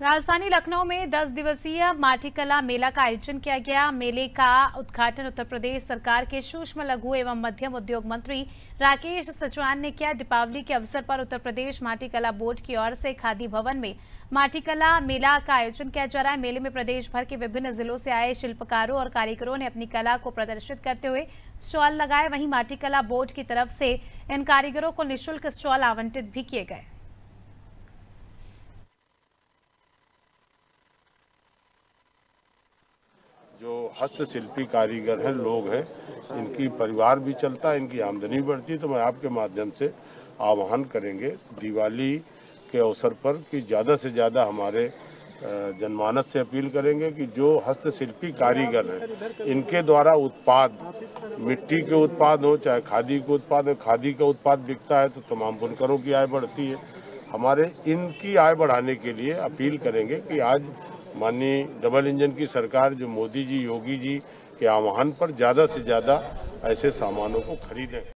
राजधानी लखनऊ में 10 दिवसीय माटी कला मेला का आयोजन किया गया। मेले का उद्घाटन उत्तर प्रदेश सरकार के सूक्ष्म लघु एवं मध्यम उद्योग मंत्री राकेश सचान ने किया। दीपावली के अवसर पर उत्तर प्रदेश माटी कला बोर्ड की ओर से खादी भवन में माटी कला मेला का आयोजन किया जा रहा है। मेले में प्रदेश भर के विभिन्न जिलों से आए शिल्पकारों और कारीगरों ने अपनी कला को प्रदर्शित करते हुए स्टॉल लगाए। वहीं माटी कला बोर्ड की तरफ से इन कारीगरों को निःशुल्क स्टॉल आवंटित भी किए गए। जो हस्तशिल्पी कारीगर हैं, लोग हैं, इनकी परिवार भी चलता है, इनकी आमदनी बढ़ती है। तो मैं आपके माध्यम से आह्वान करेंगे दिवाली के अवसर पर कि ज़्यादा से ज़्यादा हमारे जनमानस से अपील करेंगे कि जो हस्तशिल्पी कारीगर हैं इनके द्वारा उत्पाद, मिट्टी के उत्पाद हो चाहे खादी के उत्पाद हो, खादी का उत्पाद बिकता है तो तमाम बुनकरों की आय बढ़ती है। हमारे इनकी आय बढ़ाने के लिए अपील करेंगे कि आज माननीय डबल इंजन की सरकार जो मोदी जी, योगी जी के आह्वान पर ज़्यादा से ज़्यादा ऐसे सामानों को खरीदें।